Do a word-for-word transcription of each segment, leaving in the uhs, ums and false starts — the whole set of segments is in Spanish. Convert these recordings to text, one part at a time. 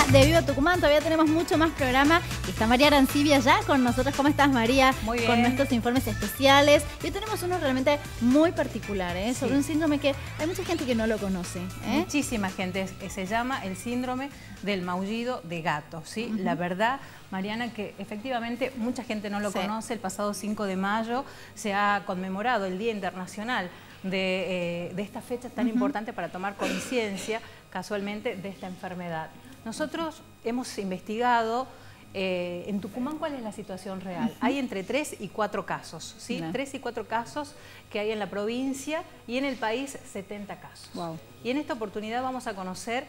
semana de Viva Tucumán. Todavía tenemos mucho más programa. Y está María Arancibia ya con nosotros. ¿Cómo estás, María? Muy bien. Con nuestros informes especiales. Y hoy tenemos uno realmente muy particular, ¿eh? Sí. Sobre un síndrome que hay mucha gente que no lo conoce, ¿eh? Muchísima gente. Se llama el síndrome del maullido de gato, ¿sí? Uh-huh. La verdad, Mariana, que efectivamente mucha gente no lo sí. conoce. El pasado cinco de mayo se ha conmemorado el Día Internacional de, eh, de esta fecha tan uh-huh. importante para tomar conciencia, casualmente, de esta enfermedad. Nosotros hemos investigado eh, en Tucumán cuál es la situación real. Hay entre tres y cuatro casos, ¿sí? No. tres y cuatro casos que hay en la provincia y en el país setenta casos. Wow. Y en esta oportunidad vamos a conocer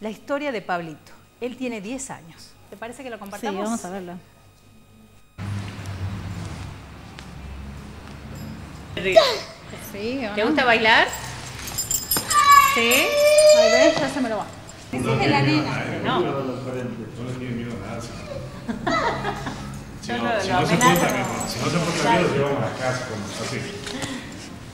la historia de Pablito. Él tiene diez años. ¿Te parece que lo compartamos? Sí, vamos a verlo. Sí, ¿te gusta bailar? Sí. A ver, ya se me lo va. Ese es de la nena. No. No le tiene miedo a nada. Si no se porta bien, si no se porta bien, lo llevamos a la casa cuando está así.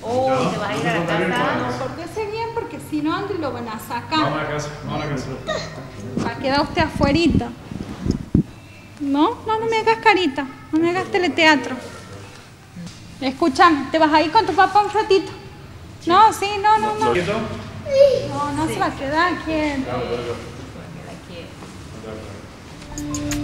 Oh, no, te vas a ir a la casa. ¿Por qué se bien? Porque si no, Andri lo van a sacar. Vamos a la casa, vamos a la casa. Va a quedar usted afuerita. No, no, no me hagas carita. No me hagas teleteatro. Escúchame, ¿te vas a ir con tu papá un ratito? Sí. No, sí, no, no, no. No, no sí. se va a quedar quieto. No, no, no. Se va a quedar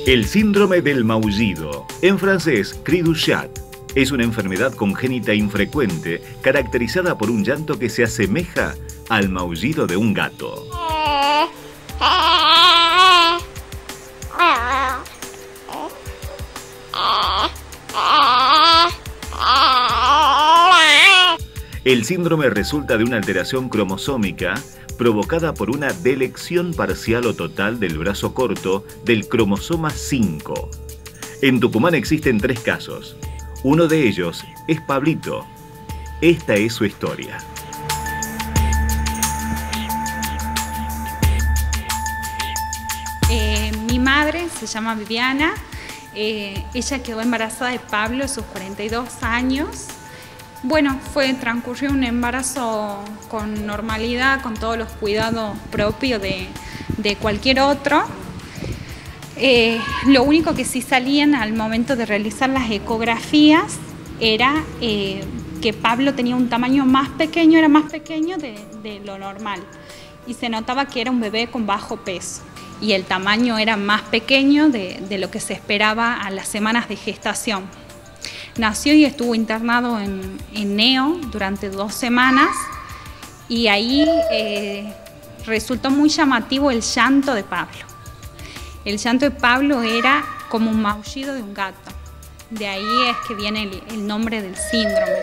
quieto. El síndrome del maullido, en francés Cri du chat, es una enfermedad congénita infrecuente caracterizada por un llanto que se asemeja al maullido de un gato. El síndrome resulta de una alteración cromosómica provocada por una delección parcial o total del brazo corto del cromosoma cinco. En Tucumán existen tres casos. Uno de ellos es Pablito. Esta es su historia. Eh, mi madre se llama Viviana. Eh, ella quedó embarazada de Pablo a sus cuarenta y dos años. Bueno, fue, transcurrió un embarazo con normalidad, con todos los cuidados propios de, de cualquier otro. Eh, lo único que sí salían al momento de realizar las ecografías era eh, que Pablo tenía un tamaño más pequeño, era más pequeño de, de lo normal. Y se notaba que era un bebé con bajo peso. Y el tamaño era más pequeño de, de lo que se esperaba a las semanas de gestación. Nació y estuvo internado en, en NEO durante dos semanas y ahí eh, resultó muy llamativo el llanto de Pablo. El llanto de Pablo era como un maullido de un gato. De ahí es que viene el, el nombre del síndrome.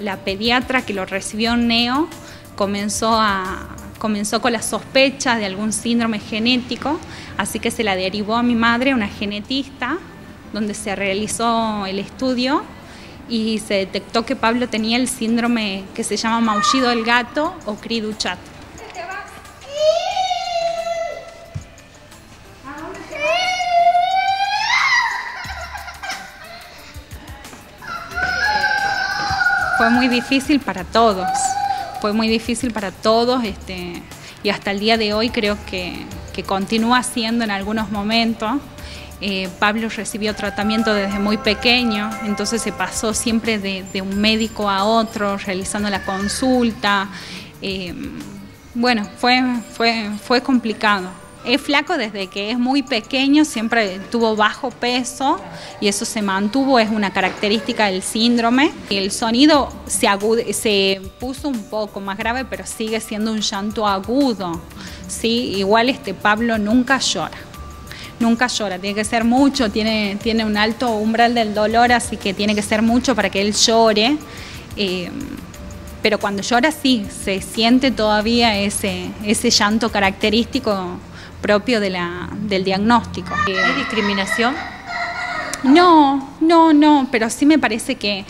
La pediatra que lo recibió en NEO comenzó, a, comenzó con la sospecha de algún síndrome genético, así que se la derivó a mi madre, una genetista, donde se realizó el estudio y se detectó que Pablo tenía el síndrome que se llama maullido del gato o Cri du chat. Fue muy difícil para todos, fue muy difícil para todos este, y hasta el día de hoy creo que, que continúa siendo en algunos momentos. Eh, Pablo recibió tratamiento desde muy pequeño, entonces se pasó siempre de, de un médico a otro, realizando la consulta. Eh, bueno, fue, fue, fue complicado. Es flaco desde que es muy pequeño, siempre tuvo bajo peso y eso se mantuvo, es una característica del síndrome. El sonido se, se puso un poco más grave, pero sigue siendo un llanto agudo, ¿sí? Igual este Pablo nunca llora. Nunca llora, tiene que ser mucho, tiene, tiene un alto umbral del dolor, así que tiene que ser mucho para que él llore. Eh, pero cuando llora sí, se siente todavía ese, ese llanto característico propio de la, del diagnóstico. ¿Hay discriminación? No, no, no, pero sí me parece que,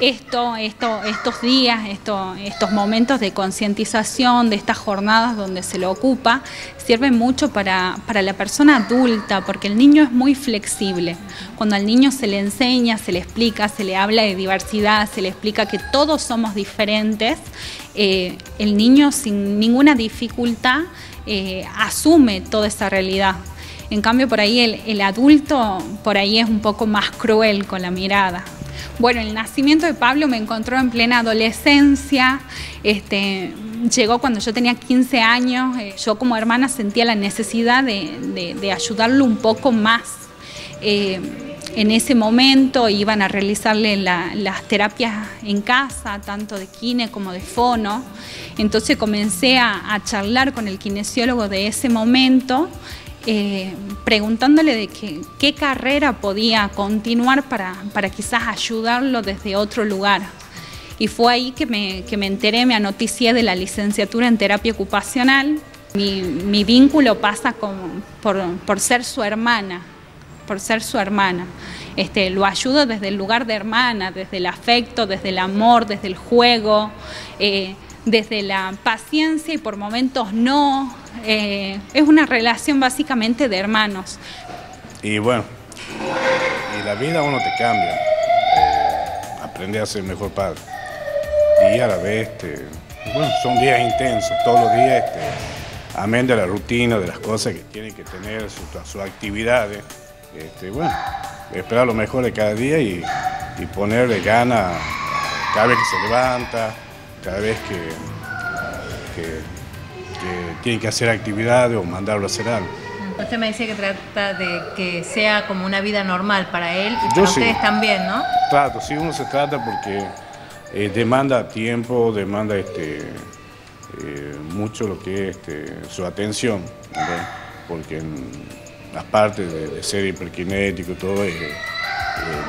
esto, esto, estos días, esto, estos momentos de concientización, de estas jornadas donde se lo ocupa, sirven mucho para, para la persona adulta, porque el niño es muy flexible. Cuando al niño se le enseña, se le explica, se le habla de diversidad, se le explica que todos somos diferentes, eh, el niño sin ninguna dificultad eh, asume toda esa realidad. En cambio, por ahí el, el adulto, por ahí es un poco más cruel con la mirada. Bueno, el nacimiento de Pablo me encontró en plena adolescencia, este, llegó cuando yo tenía quince años, yo como hermana sentía la necesidad de, de, de ayudarlo un poco más. Eh, en ese momento iban a realizarle la, las terapias en casa, tanto de kine como de fono, entonces comencé a, a charlar con el kinesiólogo de ese momento, Eh, preguntándole de que, qué carrera podía continuar para, para quizás ayudarlo desde otro lugar. Y fue ahí que me, que me enteré, me anoticié de la licenciatura en terapia ocupacional. Mi, mi vínculo pasa con, por, por ser su hermana, por ser su hermana. Este, lo ayudo desde el lugar de hermana, desde el afecto, desde el amor, desde el juego, eh, desde la paciencia y por momentos no. Eh, es una relación básicamente de hermanos. Y bueno, y la vida uno te cambia, eh, aprende a ser mejor padre. Y a la vez, este, bueno, son días intensos, todos los días, este, amén de la rutina, de las cosas que tienen que tener, sus su actividades. Este, bueno, esperar lo mejor de cada día y, y ponerle ganas cada vez que se levanta, cada vez que... que que tienen que hacer actividades o mandarlo a hacer algo. Usted me decía que trata de que sea como una vida normal para él y para ustedes sí, también, ¿no? Trato, sí, uno se trata porque eh, demanda tiempo, demanda este, eh, mucho lo que es este, su atención, ¿verdad? Porque aparte de, de ser hiperkinético y todo, eh, eh,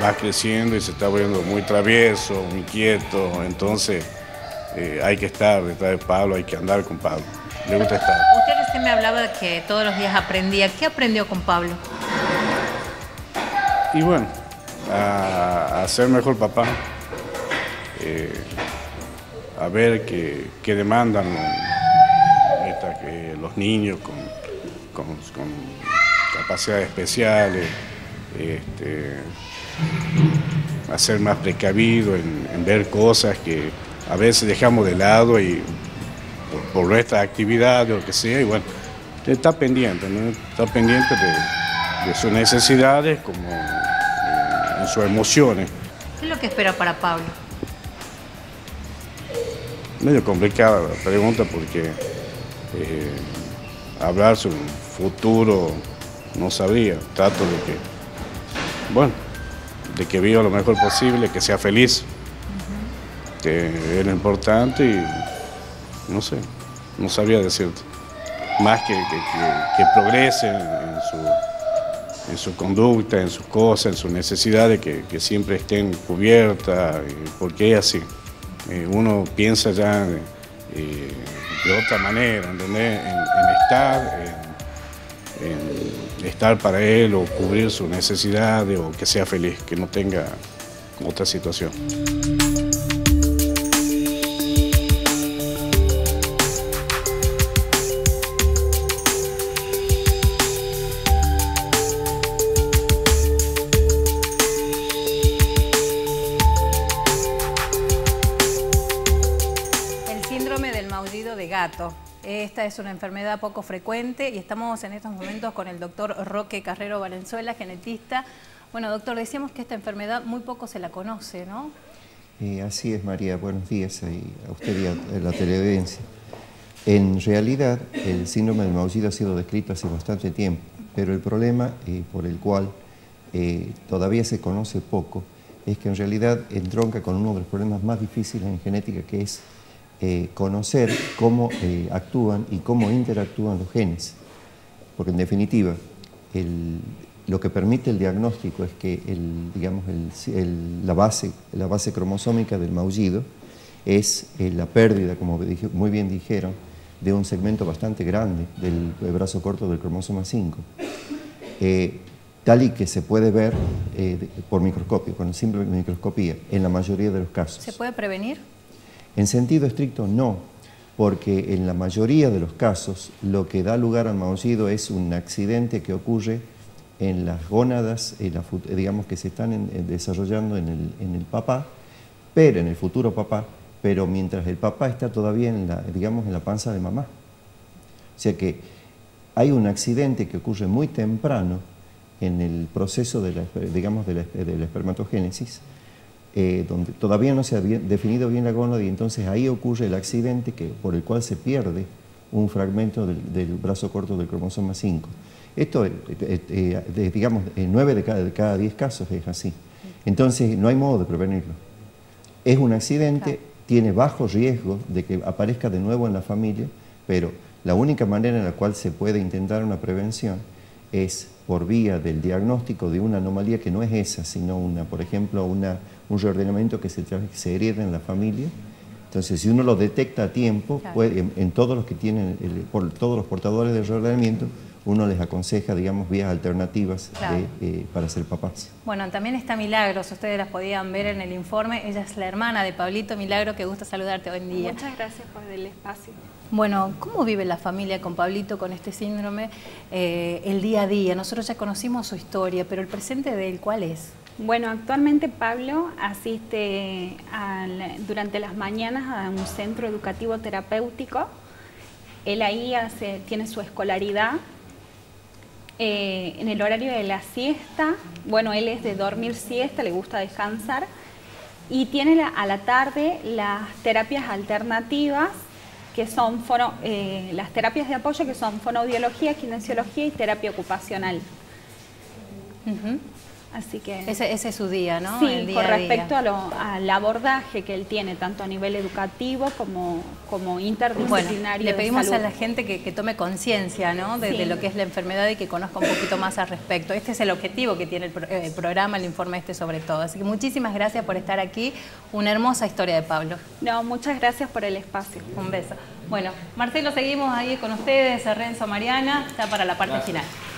va creciendo y se está volviendo muy travieso, muy quieto, entonces eh, hay que estar detrás de Pablo, hay que andar con Pablo. Me gusta estar. Usted recién me hablaba de que todos los días aprendía. ¿Qué aprendió con Pablo? Y bueno, a, a ser mejor papá, eh, a ver qué, qué demandan esta, que los niños con, con, con capacidades especiales, este, a ser más precavido en, en ver cosas que a veces dejamos de lado y Por, por nuestra actividad o lo que sea, y bueno, está pendiente, ¿no? Está pendiente de, de sus necesidades como de, de sus emociones. ¿Qué es lo que espera para Pablo? Medio complicada la pregunta porque eh, hablar sobre un futuro no sabría. Trato de que, bueno, de que viva lo mejor posible, que sea feliz, uh-huh. que es lo importante y no sé, no sabría decirte. Más que, que, que, que progresen en su, en su conducta, en sus cosas, en sus necesidades, que, que siempre estén cubiertas, porque es así. Eh, uno piensa ya eh, de otra manera, ¿entendés? En, en estar, en, en estar para él o cubrir sus necesidades o que sea feliz, que no tenga otra situación. Esta es una enfermedad poco frecuente y estamos en estos momentos con el doctor Roque Carrero Valenzuela, genetista. Bueno, doctor, decíamos que esta enfermedad muy poco se la conoce, ¿no? Y así es, María. Buenos días a usted y a la televidencia. En realidad, el síndrome del maullido ha sido descrito hace bastante tiempo, pero el problema eh, por el cual eh, todavía se conoce poco es que en realidad entronca con uno de los problemas más difíciles en genética, que es Eh, conocer cómo eh, actúan y cómo interactúan los genes. Porque en definitiva, el, lo que permite el diagnóstico es que el, digamos, el, el, la, base, la base cromosómica del maullido es eh, la pérdida, como dije, muy bien dijeron, de un segmento bastante grande del, del brazo corto del cromosoma cinco. Eh, tal y que se puede ver eh, por microscopio, con el simple microscopía, en la mayoría de los casos. ¿Se puede prevenir? En sentido estricto, no, porque en la mayoría de los casos lo que da lugar al maullido es un accidente que ocurre en las gónadas, en la, digamos, que se están en, desarrollando en el, en el papá, pero en el futuro papá, pero mientras el papá está todavía en la, digamos, en la panza de mamá. O sea que hay un accidente que ocurre muy temprano en el proceso de la, digamos, de la, de la espermatogénesis, eh, donde todavía no se ha bien, definido bien la gónada, y entonces ahí ocurre el accidente que, por el cual se pierde un fragmento del, del brazo corto del cromosoma cinco. Esto, eh, eh, de, digamos, en nueve de cada, de cada diez casos es así. Entonces no hay modo de prevenirlo. Es un accidente, claro. Tiene bajo riesgo de que aparezca de nuevo en la familia, pero la única manera en la cual se puede intentar una prevención es por vía del diagnóstico de una anomalía que no es esa, sino una, por ejemplo, una, un reordenamiento que se, se hereda en la familia. Entonces, si uno lo detecta a tiempo, claro. puede, en, en todos los que tienen, el, por, todos los portadores del reordenamiento, uno les aconseja, digamos, vías alternativas claro. de, eh, para ser papás. Bueno, también está Milagros, ustedes las podían ver en el informe. Ella es la hermana de Pablito. Milagro, que gusta saludarte hoy en día. Muchas gracias por el espacio. Bueno, ¿cómo vive la familia con Pablito, con este síndrome, eh, el día a día? Nosotros ya conocimos su historia, pero el presente de él, ¿cuál es? Bueno, actualmente Pablo asiste al, durante las mañanas a un centro educativo terapéutico. Él ahí hace, tiene su escolaridad. Eh, en el horario de la siesta, bueno, él es de dormir siesta, le gusta descansar, y tiene la, a la tarde las terapias alternativas, que son fono, eh, las terapias de apoyo, que son fonoaudiología, kinesiología y terapia ocupacional. Uh-huh. Así que ese, ese es su día, ¿no? Sí, el día con respecto a día. A lo, al abordaje que él tiene, tanto a nivel educativo como, como interdisciplinario. Bueno, le pedimos de salud. A la gente que, que tome conciencia, ¿no? De, sí. de lo que es la enfermedad y que conozca un poquito más al respecto. Este es el objetivo que tiene el, pro, el programa, el informe este sobre todo. Así que muchísimas gracias por estar aquí. Una hermosa historia de Pablo. No, muchas gracias por el espacio. Un beso. Bueno, Marcelo, seguimos ahí con ustedes, Renzo, Mariana, está para la parte gracias. Final.